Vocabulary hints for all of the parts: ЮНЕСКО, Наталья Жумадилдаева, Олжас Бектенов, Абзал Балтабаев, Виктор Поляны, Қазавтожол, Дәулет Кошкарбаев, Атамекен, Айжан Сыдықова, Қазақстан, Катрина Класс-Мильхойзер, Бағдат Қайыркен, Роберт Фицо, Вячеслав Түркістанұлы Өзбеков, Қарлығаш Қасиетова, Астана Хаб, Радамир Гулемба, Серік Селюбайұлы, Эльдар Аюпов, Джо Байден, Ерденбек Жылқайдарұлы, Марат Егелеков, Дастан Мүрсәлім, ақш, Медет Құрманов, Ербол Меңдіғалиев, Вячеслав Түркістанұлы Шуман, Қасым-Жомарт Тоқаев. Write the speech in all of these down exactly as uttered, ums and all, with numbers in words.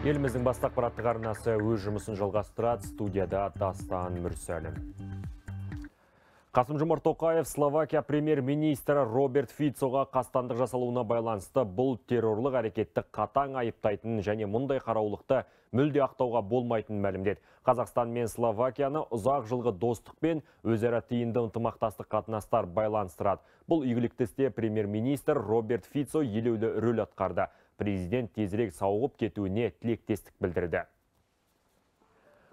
Еліміздің басты ақпараттық арнасы өз жұмысын жалғастырады. Студияда Дастан Мүрсәлім. Қасым-Жомарт Тоқаев Словакия премьер-министрі Роберт Фицоға қастандық жасалуына байланысты бұл террорлық әрекетті қатаң айыптайтын және мұндай қараулықты мүлде ақтауға болмайтын мәлімдеді. Қазақстан мен Словакияны ұзақ жылғы достық пен өзара тиімді ынтымақтастық қатынастар байланыстырады. Бұл игілікті істе премьер-министр Роберт Фицо елеулі рөл атқарды. Президент тезірек сауығып кетуіне тілектестік білдірді.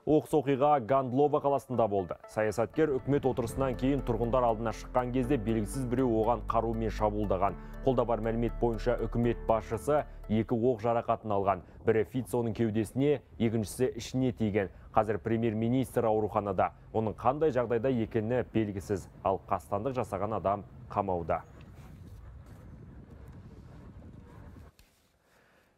Оқыс оқиға Гандлова қаласында болды. Саясаткер үкімет отырысынан кейін тұрғындар алдына шыққан кезде белгісіз біреу оған қарумен шабуылдаған. Қолда бар мәлімет бойынша үкімет басшысы екі оқ жарақатын алған. Бірі Фицоның кеудесіне, екіншісі ішіне тиген. Қазір премьер-министр ауруханада. Оның қандай жағдайда екені белгісіз, ал қастандық жасаған адам қамауда.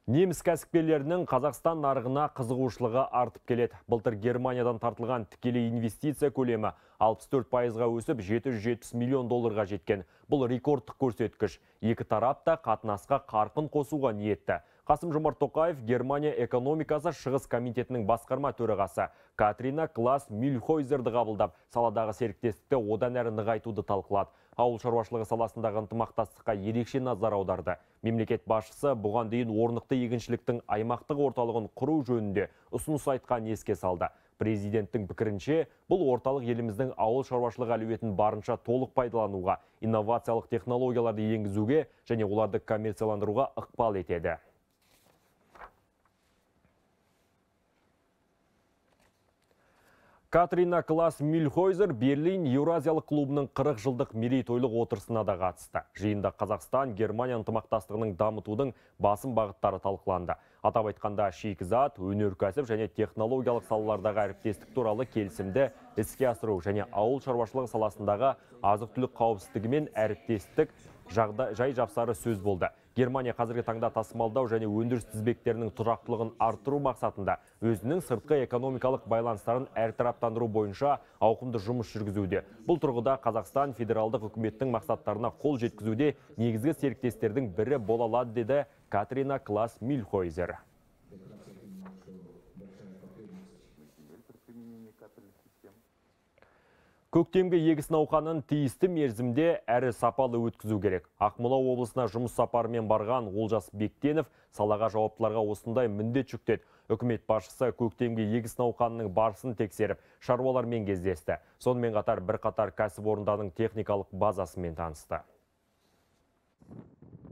Неміс кәсіпкерлерінің Қазақстан нарығына қызығушылығы артып келеді. Былтыр Германиядан тартылған тікелей инвестиция көлемі алпыс төрт пайызға өсіп жеті жүз жетпіс миллион долларға жеткен. Бұл рекордтық көрсеткіш. Екі тарап та қатынасқа қарқын қосуға ниетті. Қасым-Жомарт Тоқаев Германия экономикасы шығыс комитетінің басқарма төрағасы Катрина Класс-Мильхойзерді қабылдап, саладағы серіктестікті одан әрі нығайтуды талқылады. Ауыл шаруашылығы саласындағы ынтымақтастыққа ерекше назар аударды. Мемлекет басшысы бұған дейін орнықты егіншіліктің аймақтық орталығын құру жөнінде ұсыныс айтқанын еске салды. Президенттің пікірінше, бұл орталық еліміздің ауыл шаруашылығы әлеуетін барынша толық пайдалануға, инновациялық технологияларды енгізуге және оларды коммерцияландыруға ықпал етеді. Катрина Класс-Мильхойзер Берлин Еуразиялық клубының қырық жылдық мерейтойлық отырысына да қатысты. Жиында Қазақстан, Германия ынтымақтастығының дамытудың басым бағыттары талқыланды. Атап айтқанда, шикізат, өнеркәсіп және технологиялық салалардағы әріптестік туралы келісімді іске асыру және ауыл шаруашылығы саласындағы азық-түлік қауіпсіздігі мен әріптестік жай жапсары сөз болды. Германия қазіргі таңда тасымалдау және өндіріс тізбектерінің тұрақтылығын арттыру мақсатында өзінің сыртқы экономикалық байланыстарын әртараптандыру бойынша ауқымды жұмыс жүргізуде. Бұл тұрғыда Қазақстан федералдық үкіметтің мақсаттарына қол жеткізуде негізгі серіктестердің бірі бола алады, деді Катрина Класс-Мильхойзер. Көктемгі егіс науқанын тиісті мерзімде әрі сапалы өткізу керек. Ақмола облысына жұмыс сапарымен барған Олжас Бектенов салаға жауаптыларға осындай міндет жүктеді. Үкімет басшысы көктемгі егіс науқанының барысын тексеріп, шаруалармен кездесті. Сонымен қатар бірқатар кәсіпорындарының техникалық базасымен танысты.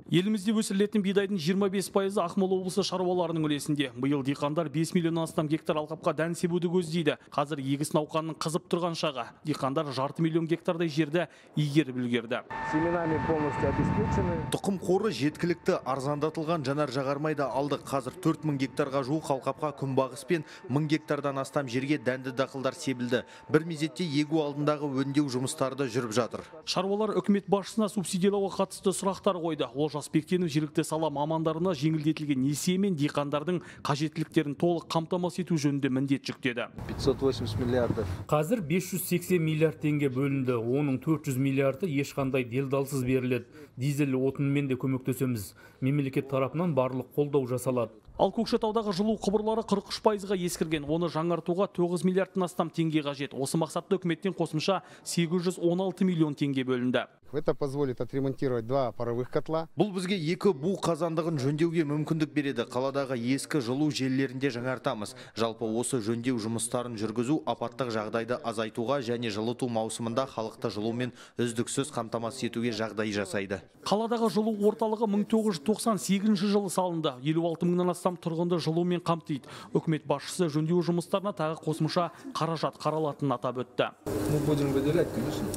Елімізде өсірілетін бидайдың жиырма бес пайызы Ақмола облысы шаруаларының үлесінде. Биыл диқандар бес миллион астам гектар алқапқа дән себуді көздейді. Қазір егіс науқанының қызып тұрған шағы. Диқандар жарты миллион гектардай жерді игеріп үлгерді. Семенами полностью обеспечены. Тұқым қоры жеткілікті, арзандатылған жанар жағармайды алдық. Қазір төрт мың гектарға жуық алқапқа күнбағыс пен мың гектардан астам жерге дәнді дақылдар себілді. Бір мезетте егу алдындағы өңдеу жұмыстары жүріп жатыр. Шаруалар үкімет басшысына субсидиялауға қатысты сұрақтар қойды. Аспектенің жергілікті сала мамандарына жеңілдетілген несие мен диқандардың қажеттіліктерін толық қамтамасыз ету жөнінде міндет жүктеді. пятьсот восемьдесят миллиардов. Қазір бес жүз сексен миллиард теңге бөлінді, оның төрт жүз миллиарды ешқандай делдалсыз беріледі. Дизель отынымен де көмектесеміз. Мемлекет тарапынан барлық қолдау жасалады. Ал Көкшетаудағы жылу құбырлары қырық үш пайызға ескірген, оны жаңартуға тоғыз миллиардтан астам теңге қажет. Осы мақсатта үкіметтен қосымша сегіз жүз он алты миллион теңге бөлінді. Это позволит отремонтировать два паровых котла. Бұл бізге екі бу қазандығын жөндеуге мүмкіндік береді. Қаладағы ескі жылу желілерінде жаңартамыз. Жалпы осы жөндеу жұмыстарын жүргізу апаттық жағдайды азайтуға және жылыту маусымында халықты жылумен үздіксіз қамтамасыз етуге жағдай жасайды. Қаладағы жылу орталығы мың тоғыз жүз тоқсан сегізінші жылы салынды. елу алты мыңнан астам тұрғынды жылумен қамтиды. Үкімет басшысы жөндеу жұмыстарына тағы қосымша қаражат қаралатынын атап өтті.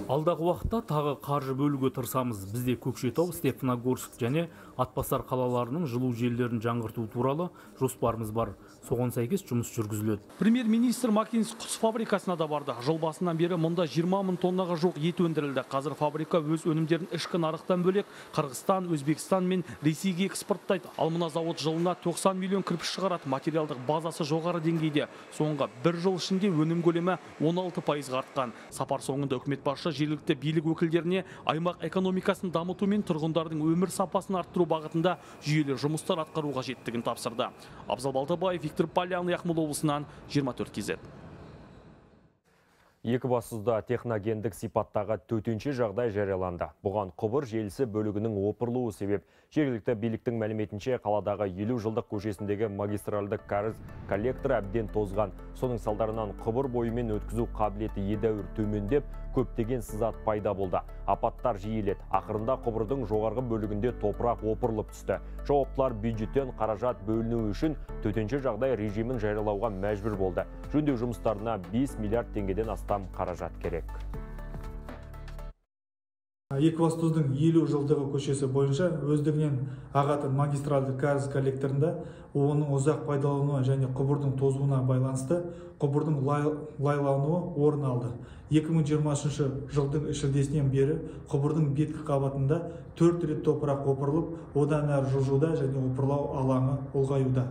Алдағы уақытта тағы қаржы бөлуге тырысамыз. Бізде Көкшетау, Степногорск және Атбасар қалаларының жылу желілерін жаңғырту туралы жоспарымыз бар. Соған сәйкес жұмыс жүргізіледі. Премьер-министр Макинс құс фабрикасына да барды. Жыл басынан бері мұнда жиырма мың тоннаға жоқ ет өндірілді. Қазір фабрика өз өнімдерін ішкі нарықтан бөлек Қырғызстан, Өзбекстан мен Ресейге экспорттайды. Ал мына зауыт жылына 90 миллион кірпіш шығарат, материалдық базасы жоғары деңгейде. Соңғы бір жыл ішінде өнім көлемі он алты пайыз артқан. Сапар соңында үкімет басшысы жергілікті билік өкілдеріне аймақ экономикасын дамыту мен тұрғындардың өмір сапасын арттыру бағытында жүйелі жұмыстар атқару қажеттігін тапсырды. Абзал Балтабаев, Виктор Поляны, Ақмола облысынан жиырма төрт кей зет. Екібастұзда техногендік сипаттағы төтенше жағдай жарияланды. Бұған құбыр желісі бөлігінің опырылуы себеп. Жергілікті биліктің мәліметінше қаладағы елу жылдық көшесіндегі магистральды кәріз коллекторы әбден тозған. Соның салдарынан құбыр бойымен өткізу қабілеті едәуір төмендеп, көптеген сызат пайда болды. Апаттар жиіледі. Ақырында құбырдың жоғарғы бөлігінде топырақ опырылып түсті. Жауаптылар бюджеттен қаражат бөлінуі үшін төтенше жағдай режимін жариялауға мәжбүр болды. Жөндеу жұмыстарына бес миллиард теңгеден асты там қаражат керек. Екібастұздың елу жылдығы көшесі бойынша өздігінен ағатын магистральды кәріз коллекторында оның ұзақ пайдалануы және құбырдың тозуына байланысты құбырдың лайлануы орын алды. екі мың жиырма үшінші жылдың шілдесінен бері құбырдың беткі қабатында төрт рет топырақ опырылып, одан әрі жылжуда және опырлау алаңы ұлғаюда.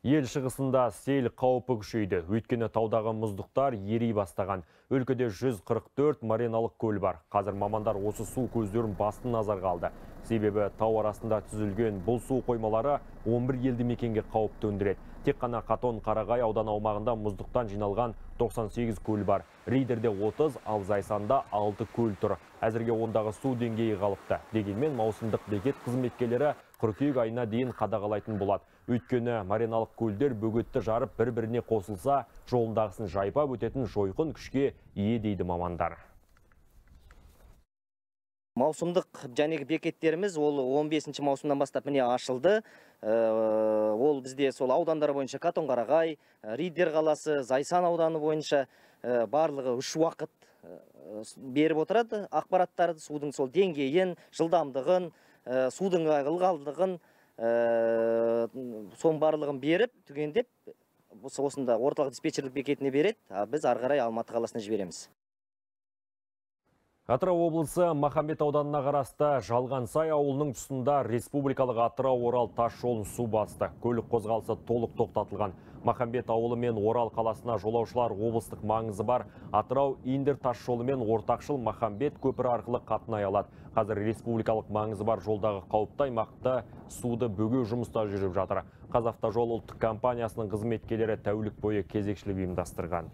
Ел шығысында сел қаупы күшейді. Өйткені таудағы мұздықтар ерей бастаған. Өлкеде жүз қырық төрт мариналық көл бар. Қазір мамандар осы су көздерін басты назарға алды. Себебі тау арасында түзілген бұл су қоймалары он бір елді мекенге қауіп төндіреді. Тек қана Қатон Қарағай аудан аумағында мұздықтан жиналған тоқсан сегіз көл бар. Рейдерде отыз, ал Зайсанда алты көл тұр. Әзірге ондағы су деңгейі қалыпты. Дегенмен маусымдық бекет қызметкерлері қыркүйек айына дейін қадағалайтын болады. Өйткені мариналық көлдер бөгетті жарып бір-біріне қосылса, жолындағысын жайпа өтетін жойқын күшке ие дейді мамандар. Маусымдық және бекеттеріміз ол он бесінші маусымнан бастап міне ашылды. Ол бізде сол аудандар бойынша Қатон Қарағай, Риддер қаласы, Зайсан ауданы бойынша барлығы үш уақыт беріп отырады. Ақпараттарды судың сол деңгейін, жылдамдығын, судың ылғалдығын, соң барлығын беріп, түгендеп, осында орталық диспетчерлік бекетіне береді, біз ары қарай Алматы қаласына жібереміз. Атырау облысы Махамбет ауданына қарасты Жалғансай ауылының тұсында республикалық Атырау-Орал тас жолын су басты. Көлік қозғалысы толық тоқтатылған. Махамбет ауылы мен Орал қаласына жолаушылар облыстық маңызы бар. Атырау-Индер тас жолы мен ортақшыл Махамбет көпірі арқылы қатынай алады. Қазір республикалық маңызы бар жолдағы қауіпті аймақта суды бөгеу жұмыста жүріп жатыр. Қазавтожол ұлттық компаниясының қызметкерлері тәулік бойы кезекшілік ұйымдастырған.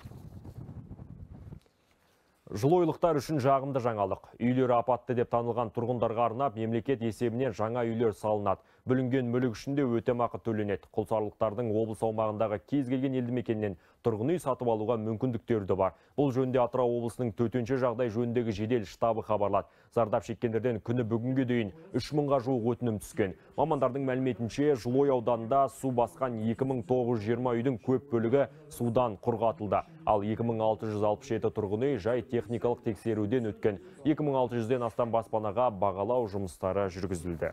Жылойлықтар үшін жағымды жаңалық. Үйлері апатты деп танылған тұрғындарға арнап, мемлекет есебінен жаңа үйлер салынады. Бүлінген мүлік үшін де өтемақы төленеді. Құлсарлықтардың облыс аумағындағы кез келген елді мекеннен тұрғын үй сатып алуға мүмкіндіктері де бар. Бұл жөнінде Атырау облысының төтенше жағдай жөніндегі жедел штабы хабарлады. Зардап шеккендерден күні бүгінге дейін үш мыңға жуық өтінім түскен. Мамандардың мәліметінше, Жылой ауданында су басқан екі мың тоғыз жүз жиырма үйдің көп бөлігі судан құрғатылды. Ал екі мың алты жүз алпыс жеті тұрғын үй жай техникалық тексеруден өткен. екі мың алты жүзден астам баспанаға бағалау жұмыстары жүргізілді.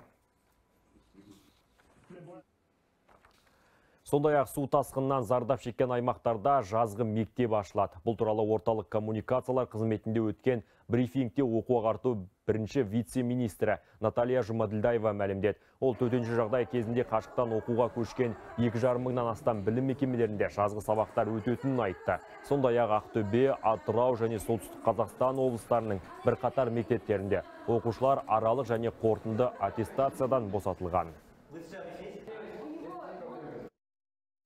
Сондай-ақ су тасқыннан зардап шеккен аймақтарда жазғы мектеп ашылады. Бұл туралы орталық коммуникациялар қызметінде өткен брифингте оқу ағарту бірінші вице-министрі Наталья Жумадилдаева мәлімдеді. Ол төтенше жағдай кезінде қашықтан оқуға көшкен екі жарым мыңнан астам білім мекемелерінде жазғы сабақтар өтетінін айтты. Сондай-ақ Ақтөбе, Атырау және Солтүстік Қазақстан облыстарының бірқатар мектептерінде оқушылар аралық және қорытынды аттестациядан босатылған.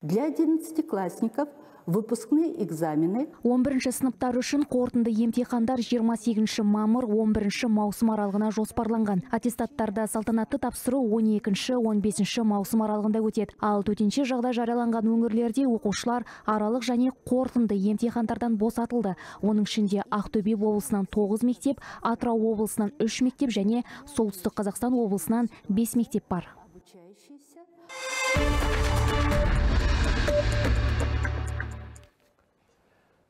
Для одиннадцатиклассников выпускные экзамены. он бірінші сыныптар үшін қорытынды емтихандар жиырма сегізінші мамыр он бірінші маусым аралығына жоспарланған. Аттестаттарда салтанатты тапсыру он екінші он бесінші маусым аралығында өтеді. Ал төтенше жағдай жарияланған өңірлерде оқушылар аралық және қорытынды емтихандардан босатылды. Оның ішінде Ақтөбе облысынан тоғыз мектеп, Атырау облысынан үш мектеп және Солтүстік Қазақстан облысынан бес мектеп бар.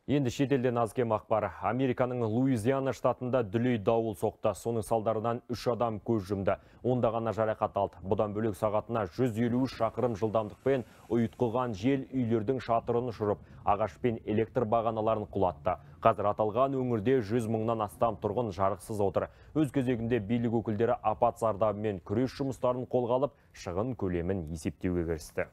Енді шетелден аз кем ақпар. Американың Луизиана штатында дүлей дауыл соқты. Соның салдарынан үш адам көз жұмды. Ондаған жарақат алды. Бұдан бөлек сағатына жүз елу шақырым жылдамдықпен ұйтқыған жел үйлердің шатырын ұшырып, ағаш пен электр бағаналарын құлатты. Қазір аталған өңірде жүз мыңнан астам тұрғын жарықсыз отыр. Өз кезегінде билік өкілдері апат зардабымен күрес жұмыстарын қолға алып, шығын көлемін есептеуге кірісті.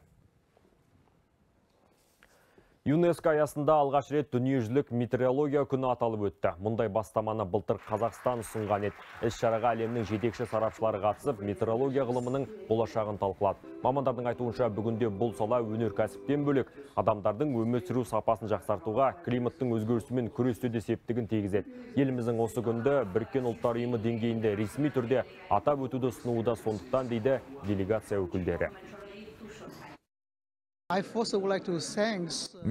ЮНЕСКО аясында алғаш рет дүниежүзілік метеорология күні аталып өтті. Мұндай бастаманы былтыр Қазақстан ұсынған еді. Іс-шараға әлемнің жетекші сарапшылары қатысып, метеорология ғылымының болашағын талқылады. Мамандардың айтуынша, бүгінде бұл сала өнеркәсіптен бөлек адамдардың өмір сүру сапасын жақсартуға, климаттың өзгерісімен күресуде септігін тигізеді. Еліміздің осы күнді Біріккен Ұлттар Ұйымы деңгейінде ресми түрде атап өтуді ұсынуда, сондықтан дейді делегация өкілдері.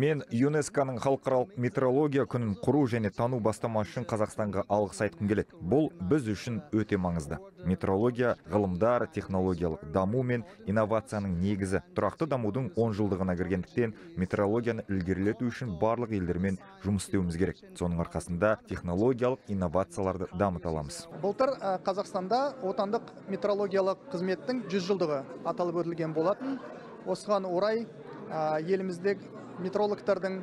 Мен ЮНЕСКО-ның халықаралық метеорология күнін құру және тану бастамасы үшін Қазақстанға алғыс айтқым келеді. Бұл біз үшін өте маңызды. Метеорология ғылымдар, технологиялық даму мен инновацияның негізі. Тұрақты дамудың он жылдығына кіргендіктен метеорологияны ілгерілету үшін барлық елдермен жұмыс істеуіміз керек. Соның арқасында технологиялық инновацияларды дамыта аламыз. Былтыр Қазақстанда отандық метеорологиялық қызметтің жүз жылдығы аталып өтілген болатын. Осыған орай елімізде метеорологтардың,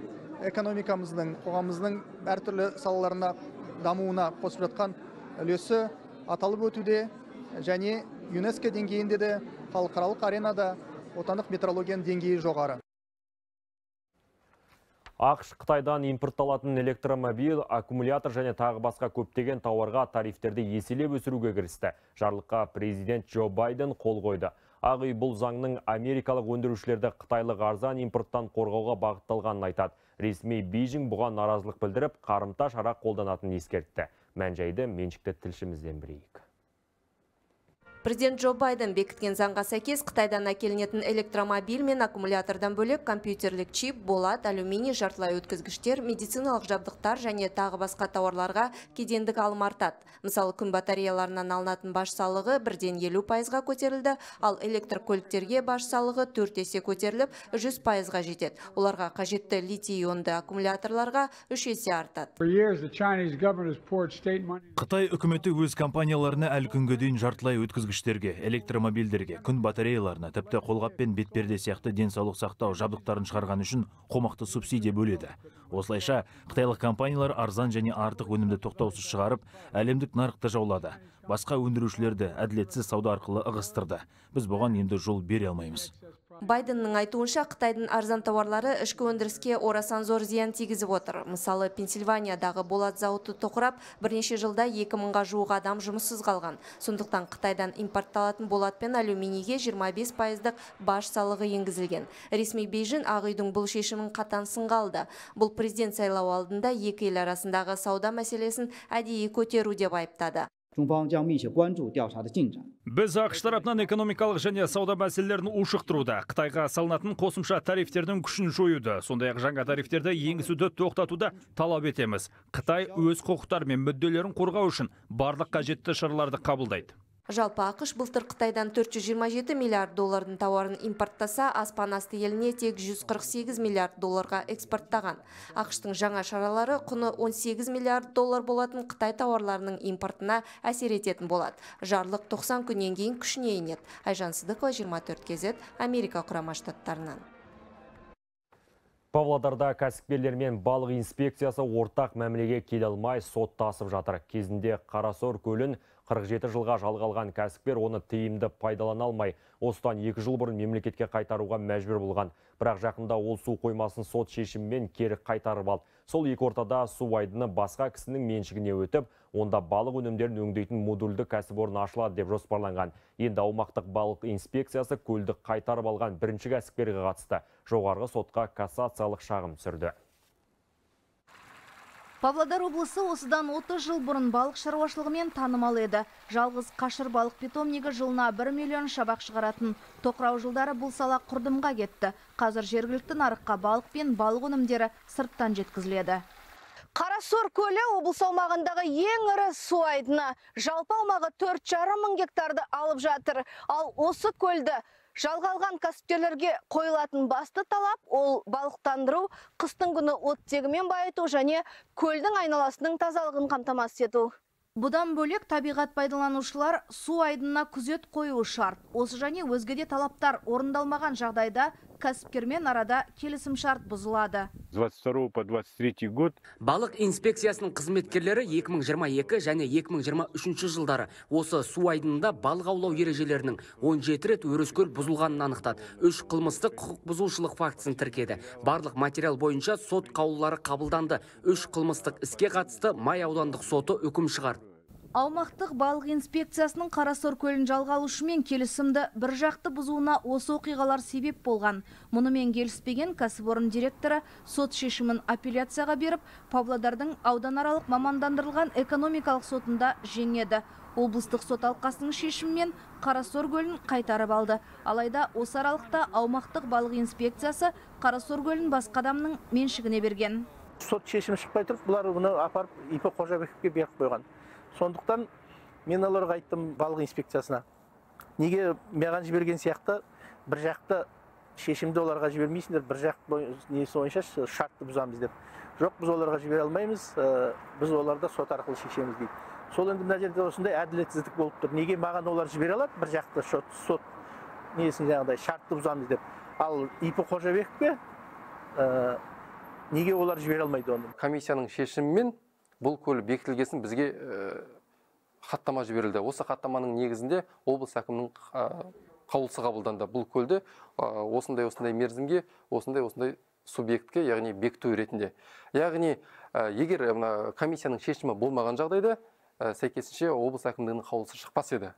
экономикамыздың, қоғамымыздың әртүрлі салаларына дамуына қосып жатқан үлесі аталып өтуде және ЮНЕСКО деңгейінде де халықаралық аренада отандық метеорологияның деңгейі жоғары. ақш Қытайдан импортталатын электромобиль, аккумулятор және тағы басқа көптеген тауарға тарифтерді еселеп өсіруге кірісті. Жарлыққа президент Джо Байден қол қойды. Ақ үй бұл заңның америкалық өндірушілерді қытайлық арзан импорттан қорғауға бағытталғанын айтады. Ресми Бейжің бұған наразылық білдіріп, қарымта шара қолданатынын ескертті. Мән-жайды меншікті тілшімізден білейік. Президент Джо Байден бекіткен заңға сәйкес Қытайдан әкелінетін электромобиль мен аккумулятордан бөлек компьютерлік чип, болат, алюминий, жартылай өткізгіштер, медициналық жабдықтар және тағы басқа тауарларға кедендік алым артады. Мысалы, күн батареяларынан алынатын баж салығы елуден елу пайызға көтерілді, ал электрокөліктерге баж салығы төрт есе көтеріліп жүз пайызға жетеді. Оларға қажетті литий-ионды аккумуляторларға үш есе артады. Қытай үкіметі өз компанияларына әлі күнге дейін жартылай өткізгіштер электромобильдерге, күн батареяларына, тіпті қолғап пен бетперде сияқты денсаулық сақтау жабдықтарын шығарған үшін қомақты субсидия бөледі. Осылайша, қытайлық компаниялар арзан және артық өнімді тоқтаусыз шығарып, әлемдік нарықты жаулады. Басқа өндірушілерді әділетсіз сауда арқылы ығыстырды. Біз бұған енді жол бере алмаймыз. Байденнің айтуынша, Қытайдың арзан тауарлары ішкі өндіріске орасан зор зиян тигізіп отыр. Мысалы, Пенсильваниядағы болат зауыты тоқырап, бірнеше жылда екі мыңға жуық адам жұмыссыз қалған. Сондықтан Қытайдан импортталатын болат пен алюминийге жиырма бес пайыздық баж салығы енгізілген. Ресми Бейжің Ақ үйдің бұл шешімін қатаң сынға алды. Бұл президент сайлауы алдында екі ел арасындағы сауда мәселесін әдейі көтеру деп айыптады. Біз ақш тарапынан экономикалық және сауда мәселелерін ушықтыруда, Қытайға салынатын қосымша тарифтердің күшін жоюды, сондай-ақ жаңа тарифтерді енгізуді тоқтатуды талап етеміз. Қытай өз құқықтары мен мүдделерін қорғау үшін барлық қажетті шараларды қабылдайды. Жалпы ақш былтыр Қытайдан төрт жүз жиырма жеті миллиард доллардың тауарын импорттаса, аспан асты еліне тек жүз қырық сегіз миллиард долларға экспорттаған. ақш-тың жаңа шаралары құны он сегіз миллиард доллар болатын Қытай тауарларының импортына әсер ететін болады. Жарлық тоқсан күннен кейін күшіне енеді. Айжан Сыдықова, жиырма төрт кей зет, Америка құрама штаттарынан. Павлодарда кәсіпкерлер мен балық инспекциясы ортақ мәмілеге келе алмай сот тасып жатыр. Кезінде Қарасор көлін қырық жеті жылға жалғалған кәсіпкер оны тиімді пайдалана алмай, осыдан екі жыл бұрын мемлекетке қайтаруға мәжбүр болған. Бірақ жақында ол су қоймасын сот шешіммен кері қайтарып алды. Сол екі ортада су айдыны басқа кісінің меншігіне өтіп, онда балық өнімдерін өңдейтін модульді кәсіпорын ашылады деп жоспарланған. Енді аумақтық балық инспекциясы көлді қайтарып алған бірінші кәсіпкерге қатысты жоғарғы сотқа кассациялық шағым түсірді. Павлодар облысы осыдан отыз жыл бұрын балық шаруашылығымен танымал еді. Жалғыз қашыр балық питомнигі жылына бір миллион шабақ шығаратын. Тоқырау жылдары бұл сала құрдымға кетті. Қазір жергілікті нарыққа балық пен балық өнімдері сырттан жеткізіледі. Қарасор көлі облыс аумағындағы ең ірі су айдыны. Жалпы аумағы төрт жарым мың гектарды алып жатыр. Ал осы көлді Жалғалған кәсіпкерлерге қойылатын басты талап ол балықтандыру, қыстың күні оттегімен байыту және көлдің айналасының тазалығын қамтамасыз ету. Бұдан бөлек табиғат пайдаланушылар су айдынына күзет қою шарт. Осы және өзгеде талаптар орындалмаған жағдайда кәсіпкермен арада келісім шарт бұзылады. двадцать второго по двадцать третий год. Балық инспекциясының қызметкерлері екі мың жиырма екі және екі мың жиырма үшінші жылдары осы су айдынында балық аулау ережелерінің он жеті рет өрескел бұзылғанын анықтады. Үш қылмыстық құқық бұзушылық фактісін тіркеді. Барлық материал бойынша сот қаулылары қабылданды. Үш қылмыстық іске қатысты Май аудандық соты үкім шығарды. Аумақтық балық инспекциясының Қарасор көлін жалғалушымен келісімді бір жақты бұзуына осы оқиғалар себеп болған. Мұнымен келіспеген кәсіпорын директоры сот шешімін апелляцияға беріп, Павлодардың ауданаралық мамандандырылған экономикалық сотында жеңеді. Облыстық сот алқасының шешімімен Қарасор көлін қайтарып алды. Алайда осы аралықта аумақтық балық инспекциясы Қарасор көлін басқа адамның меншігіне берген. Сот шешімі шықпай тұрып, бұлар оны апарып ипі Қожабековке беріп қойған. Сондықтан мен оларға айттым балық инспекциясына. Неге маған жіберген сияқты бір жақты шешімді оларға жібермейсіңдер, бір жақты несі ойынша шартты бұзамыз деп. Жоқ, біз оларға жібере алмаймыз, біз оларда сот арқылы шешеміз дейді. Сол енді мына жерде осындай әділетсіздік болып тұр. Неге маған олар жібере алады, бір жақты сот несін жаңағыдай шартты бұзамыз деп. Ал ипі Қожабековке неге олар жібере алмайды оны? Комиссияның шешімімен бұл көл бекітілгесін бізге хаттама жіберілді. Осы хаттаманың негізінде облыс әкімінің қаулысы қабылданды. Бұл көлді осындай-осындай мерзімге, осындай-осындай субъектке, яғни бекіту ретінде. Яғни, егер комиссияның шешімі болмаған жағдайда, сәйкесінше облыс әкімдігінің қаулысы шықпас еді.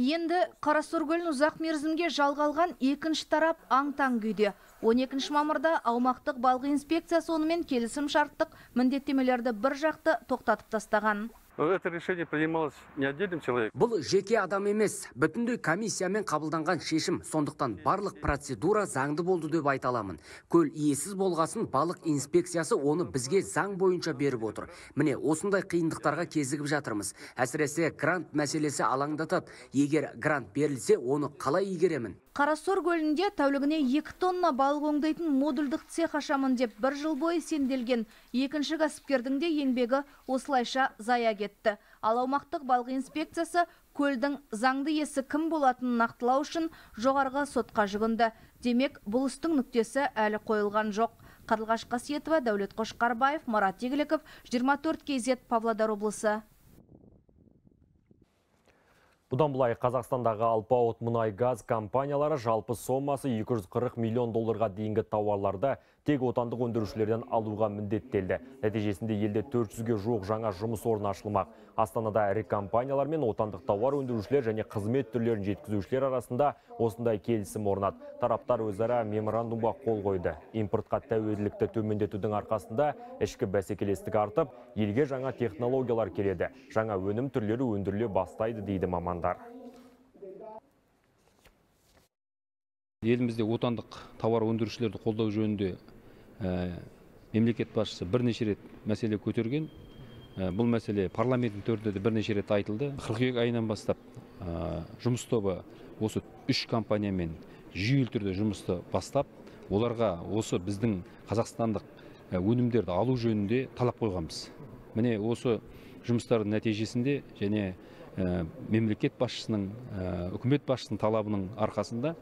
Енді Қарасор көлін ұзақ мерзімге жалғалған екінші тарап аң-таң күйде. он екінші мамырда аумақтық балық инспекциясы онымен келісім шарттық міндеттемелерді бір жақты тоқтатып тастаған. Это решение принималось не отдельным человеком. Бұл жеке адам емес, бүтіндей комиссиямен қабылданған шешім. Сондықтан барлық процедура заңды болды деп айта аламын. Көл иесіз болғасын, балық инспекциясы оны бізге заң бойынша беріп отыр. Міне, осындай қиындықтарға кезігіп жатырмыз. Әсіресе грант мәселесі алаңдатады. Егер грант берілсе, оны қалай игеремін? Қарасор көлінде тәулігіне екі тонна балық өңдейтін модульдік цех ашамын деп бір жыл бойы сенделген екінші кәсіпкердің де еңбегі осылайша зая кетті. Ал аумақтық балық инспекциясы көлдің заңды иесі кім болатынын нақтылау үшін жоғарғы сотқа жүгінді. Демек, бұл істің нүктесі әлі қойылған жоқ. Қарлығаш Қасиетова, Дәулет Кошкарбаев, Марат Егелеков, жиырма төрт кей зет, Павлодар облысы. Бұдан бұлай, Қазақстандағы алпауыт мұнай-газ компаниялары жалпы сомасы екі жүз қырық миллион долларға дейінгі тауарларды тек отандық өндірушілерден алуға міндеттелді. Нәтижесінде елде төрт жүзге жуық жаңа жұмыс орны ашылмақ. Астанада ірі компаниялар мен отандық тауар өндірушілер және қызмет түрлерін жеткізушілер арасында осындай келісім орнат. Тараптар өзара меморандумға қол қойды. Импортқа тәуелділікті төмендетудің арқасында ішкі бәсекелестік артып, елге жаңа технологиялар келеді. Жаңа өнім түрлері өндіріле бастайды дейді маман. Елімізде отандық тауар өндірушілерді қолдау жөнінде мемлекет басшысы бірнеше рет мәселе көтерген. Бұл мәселе парламенттің төрінде де бірнеше рет айтылды. қыркүйек айынан бастап жұмыс тобы осы үш компаниямен жүйелі түрде жұмысты бастап, оларға осы біздің қазақстандық өнімдерді алу жөнінде талап қойғанбыз. Міне осы жұмыстардың нәтижесінде және мемлекет басшысының, үкімет басшысының талабының арқасында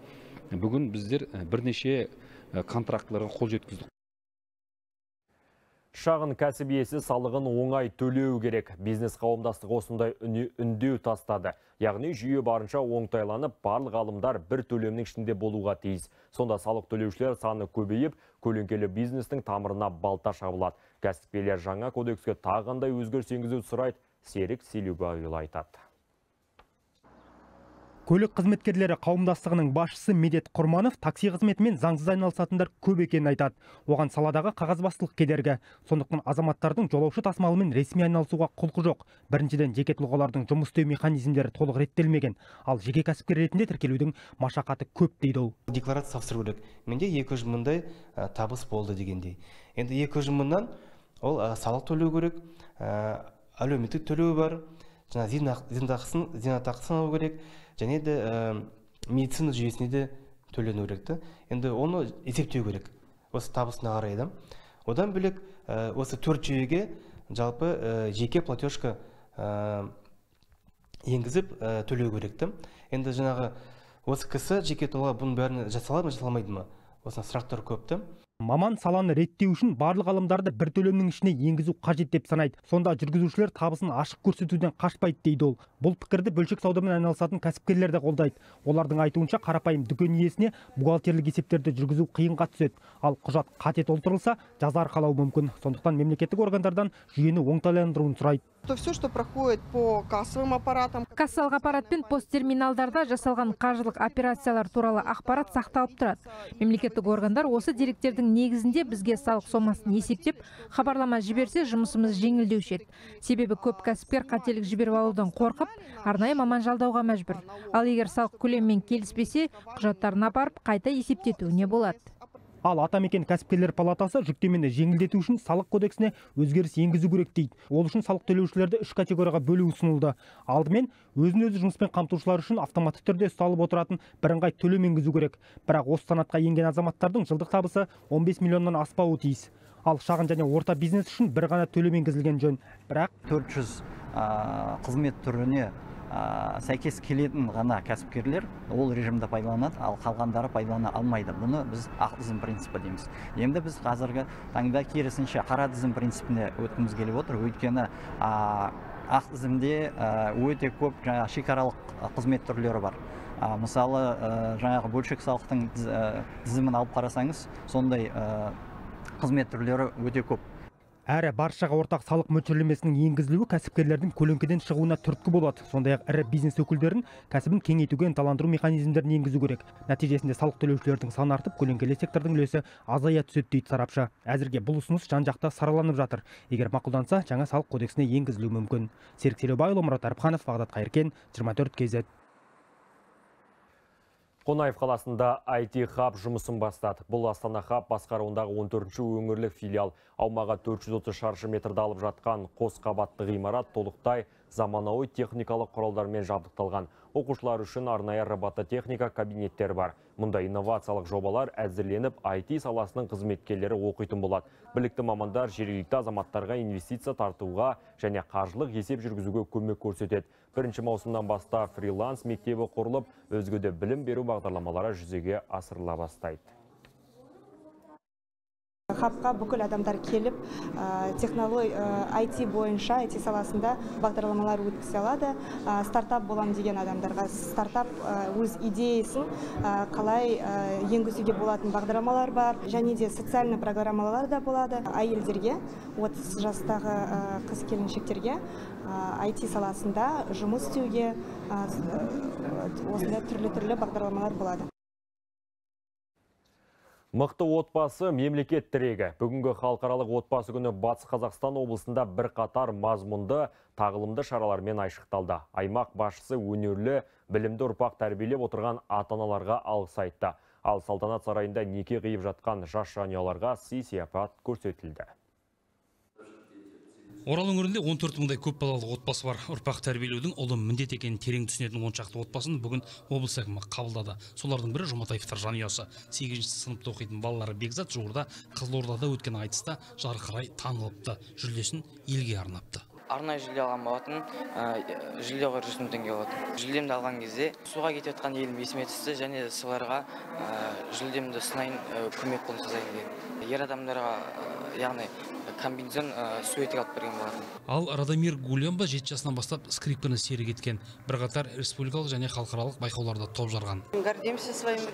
бүгін біздер бірнеше контрактыларға қол жеткіздік. Шағын кәсіп иесі салығын оңай төлеу керек. Бизнес қауымдастығы осындай үндеу тастады. Яғни жүйе барынша оңтайланып, барлық алымдар бір төлемнің ішінде болуға тиіс. Сонда салық төлеушілер саны көбейіп, көлеңкелі бизнестің тамырына балта шабылады. Кәсіпкерлер жаңа кодекске тағандай өзгеріс енгізу сұрайды. Серік Селюбайұлы айтады. Көлік қызметкерлері қауымдастығының басшысы Медет Құрманов такси қызметімен заңсыз айналысатындар көп екенін айтады. Оған саладағы қағазбастылық кедергі. Сондықтан азаматтардың жолаушы тасымалымен ресми айналысуға құлқы жоқ. Біріншіден, жеке тұлғалардың жұмыс істеу механизмдері толық реттелмеген. Ал жеке кәсіпкер ретінде тіркелудің машақаты көп дейді ол. Декларация тапсыру керек. Менде екі жүз мыңдай табыс болды дегендей. Енді екі жүз мыңнан ол салық төлеу керек. Әлеуметтік төлеу бар, зейнетақысын алу керек, және де медицина жүйесіне де төлену керек. Енді оны есептеу керек. Осы табысына қарайды. Одан бөлек осы төрт жүйеге жалпы жеке платежка енгізіп төлеу керек. Енді жаңағы осы кісі жеке тұлға бұның бәрін жасалады ма, жасалмайды ма? Осыны сұрақтар көпті. Маман саланы реттеу үшін барлық ғалымдарды бір төлемнің ішіне енгізу қажет деп санайды. Сонда жүргізушілер табысын ашық көрсетуден қашпайды дейді ол. Бұл пікірді бөлшек саудамен айналысатын кәсіпкерлер де қолдайды. Олардың айтуынша қарапайым дүкен иесіне бухгалтерлік есептерді жүргізу қиынға түседі. Ал құжат қате толтырылса, жаза арқалау мүмкін. Сондықтан мемлекеттік органдардан жүйені оңтайландыруын сұрайды. Все, что проходит по кассовым аппаратам. Кассалық аппаратпен посттерминалдарда жасалған қаржылық операциялар туралы ақпарат сақталып тұрады. Мемлекеттік органдар осы деректердің негізінде бізге салық сомасын есептеп, хабарлама жіберсе, жұмысымыз жеңілдеуші еді. Себебі көп кәсіпкер қателік жіберіп алудан қорқып, арнайы маман жалдауға мәжбүр. Ал егер салық көлеммен келіспесе, құжаттарына барып қайта есептетуіне болады. Ал атамекен кәсіпкерлер палатасы жүктемені жеңілдету үшін салық кодексіне өзгеріс енгізу керек дейді. Ол үшін салық төлеушілерді үш категорияға бөлу ұсынылды. Алдымен өзін-өзі жұмыспен қамтушылар үшін автоматты түрде ұсталып отыратын бірыңғай төлем енгізу керек. Бірақ осы санатқа енген азаматтардың жылдық табысы он бес миллионнан аспауы тиіс. Ал шағын және орта бизнес үшін бір ғана төлем енгізілген жөн. Бірақ төрт жүз қызмет түріне сәйкес келетін ғана кәсіпкерлер ол режимді пайдаланады, ал қалғандары пайдалана алмайды. Бұны біз ақ тізім принципі дейміз. Енді біз қазіргі таңда керісінше қара тізім принципіне өткіміз келіп отыр. Өйткені ақ тізімде өте көп жаңағы шекаралық қызмет түрлері бар. Мысалы жаңағы бөлшек салықтың тізімін алып қарасаңыз, сондай қызмет түрлері өте көп. Әрі баршаға ортақ салық мөлшерлемесінің енгізілуі кәсіпкерлердің көлеңкеден шығуына түрткі болады. Сондай-ақ ірі бизнес өкілдерін кәсібін кеңейтуге ынталандыру механизмдерін енгізу керек. Нәтижесінде салық төлеушілердің саны артып, көлеңкелі сектордың үлесі азая түседі дейді сарапшы. Әзірге бұл ұсыныс жан-жақта сараланып жатыр. Егер мақұлданса, жаңа салық кодексіне енгізілуі мүмкін. Серік Селеубайұлы, Марат Егелеков, Бағдат Қайыркен, жиырма төрт кей зет. Қонаев қаласында ай ти хаб жұмысын бастады. Бұл Астана Хаб басқаруындағы он төртінші өңірлік филиал. Аумағы төрт жүз отыз шаршы метрді алып жатқан қос қабатты ғимарат толықтай заманауи техникалық құралдармен жабдықталған. Оқушылар үшін арнайы робототехника кабинеттер бар. Мұнда инновациялық жобалар әзірленіп, ай ти саласының қызметкерлері оқитын болады. Білікті мамандар жергілікті азаматтарға инвестиция тартуға және қаржылық есеп жүргізуге көмек көрсетеді. бірінші маусымнан бастап фриланс мектебі құрылып, өзгеде білім беру бағдарламалары жүзеге асырыла бастайды. Хабқа бүкіл адамдар келіп, ай ти бойынша, ай ти саласында бағдарламалар өткізе алады. Стартап болам деген адамдарға стартап өз идеясын қалай енгізуге болатын бағдарламалар бар. Және де социальны программалар да болады. Әйелдерге, отыз жастағы қыз келіншектерге ай ти саласында жұмыс істеуге осындай түрлі-түрлі бағдарламалар болады. Мықты отбасы мемлекет тірегі. Бүгінгі халықаралық отбасы күні Батыс Қазақстан облысында бір қатар мазмұнды, тағылымды шаралармен айшықталды. Аймақ басшысы өнерлі, білімді ұрпақ тәрбиелеп отырған ата-аналарға алғыс айтты. Ал Салтанат сарайында неке қиып жатқан жас жанұяларға сый-сияпат көрсетілді. Орал өңірінде он төрт мыңдай көп балалы отбасы бар. Ұрпақ тәрбиелеудің ұлы міндет екенін терең түсінетін он шақты отбасын бүгін облыс әкімі қабылдады. Солардың бірі Жұматаевтар жанұясы. сегізінші сыныпта оқитын балалары Бекзат жуырда Қызылордада өткен айтыста жарқырай танылыпты. Жүлдесін елге арнапты. Арнайы жүлде алған болатын, жүлде құны жүз мың теңге болатын. Жүлдемді алған кезде суға кетіп жатқан елім есіме түсті және соларға жүлдемді сынайын көмек қолын созайын деп. Ер адамдарға, яғни комбинзон суетік алып берген болатын. Ал Радамир Гулемба жеті жасынан бастап скрипканы серік еткен. Бірқатар республикалық және халықаралық байқауларда топ жарған.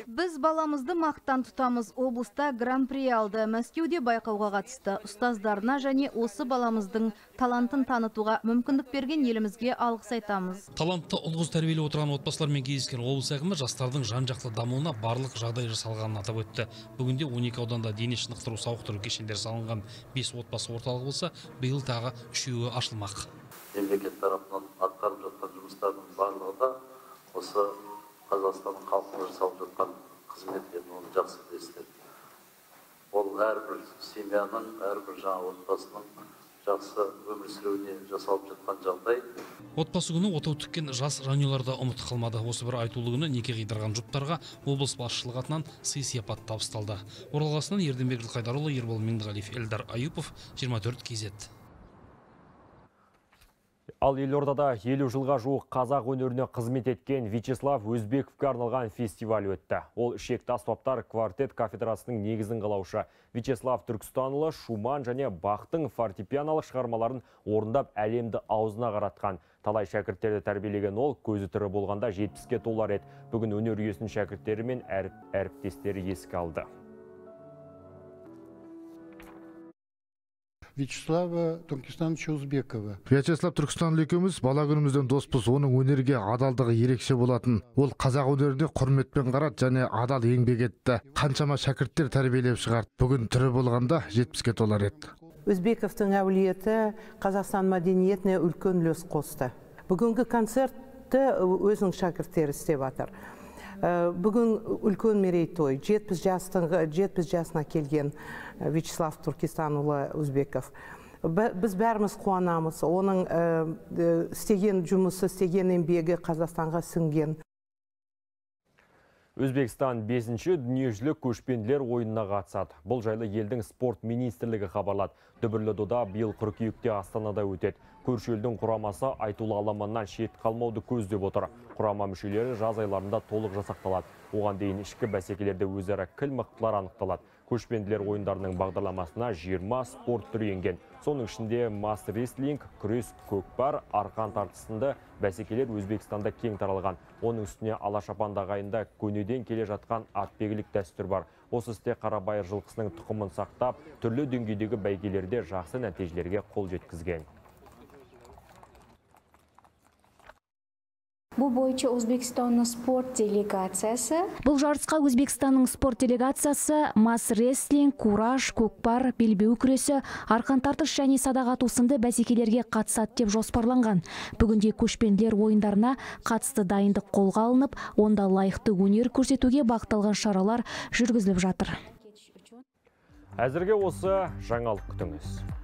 Біз баламызды мақтан тұтамыз. Облыста гран-при алды. Мәскеуде байқауға қатысты. Ұстаздарына және осы баламыздың талантын танытуға мүмкіндік берген елімізге алғыс айтамыз. Талантты ұл-қыз тәрбиелеп отырған отбасылармен кездескен облыс әкімі жастардың жан-жақты дамуына барлық жағдай жасалғанын атап өтті. Бүгінде он екі ауданда дене шынықтыру сауықтыру кешендері салынған. бес отбасы орталығы болса, биыл тағы үшеуі ашылмақ. Мемлекет тарапынан атқарып жатқан жұмыстардың барлығы да осы Қазақстанның халқына жасалып жатқан қызметтерін оны жақсы деседі. Ол әрбір семьяның, әрбір жаңа отбасының жақсы өмір сүруіне жасалып жатқан жағдай. Отбасы күні отау тіккен жас жанұяларда ұмыт қалмады. Осы бір айтулы күні неке қидырған жұптарға облыс басшылығы атынан сый сияпат табысталды. Оралғасынан Ерденбек Жылқайдарұлы, Ербол Меңдіғалиев, Эльдар Аюпов, жиырма төрт кей зет. Ал елордада елу жылға жуық қазақ өнеріне қызмет еткен Вячеслав Өзбековке арналған фестиваль өтті. Ол шекті аспаптар квартет кафедрасының негізін қалаушы Вячеслав Түркістанұлы Шуман және Бахтың фортепианолық шығармаларын орындап әлемді аузына қаратқан. Талай шәкірттерді тәрбиелеген ол көзі тірі болғанда жетпіске толар еді. Бүгін өнер үйесінің шәкірттері мен әріптестері еске алды. Вячеслава Түркістановича Узбекова. Вячеслав Түркістанұлы екеуміз бала күнімізден доспыз, оның өнерге адалдығы ерекше болатын. Ол қазақ өнеріне құрметпен қарат және адал еңбек етті. Қаншама шәкірттер тәрбиелеп шығарды. Бүгін тірі болғанда жетпіске толар еді. Өзбековтың әулиеті Қазақстан мәдениетіне үлкен үлес қосты. Бүгінгі концертті өзінің шәкірттері істеп жатыр. Бүгін үлкен мерейтой, жетпіс жасына келген Вячеслав Түркістанұлы Өзбеков. Біз бәріміз қуанамыз, оның істеген жұмысы, істеген еңбегі Қазақстанға сіңген. Өзбекстан бесінші дүниежүзілік көшпенділер ойынына қатысады. Бұл жайлы елдің спорт министрлігі хабарлады. Дүбірлі дода биыл қыркүйекте Астанада өтеді. Көрші елдің құрамасы айтулы аламаннан шет қалмауды көздеп отыр. Құрама мүшелері жаз айларында толық жасақталады. Оған дейін ішкі бәсекелерде өзара кіл мықтылар анықталады. Көшпенділер ойындарының бағдарламасына жиырма спорт түрі енген. Соның ішінде мастер рестлинг, күрес, көкпар, арқан тартысында бәсекелер Өзбекстанда кең таралған. Оның үстіне алашапандағы айында көнеден келе жатқан атбегілік дәстүр бар. Осы істе қарабайыр жылқысының тұқымын сақтап, түрлі деңгейдегі бәйгелерде жақсы нәтижелерге қол жеткізген. Бұл бойынша Өзбекстанның спорт делегациясы. Бұл жарысқа Өзбекстанның спорт делегациясы мас-рестлинг, кураж, көкпар, белбеу күресі, арқан тартыс және садағат осынды бәсекелерге қатысады деп жоспарланған. Бүгінде көшпенділер ойындарына қатысты дайындық қолға алынып, онда лайықты өнер көрсетуге бағытталған шаралар жүргізіліп жатыр. Әзірге осы жаңалық күтіңіз.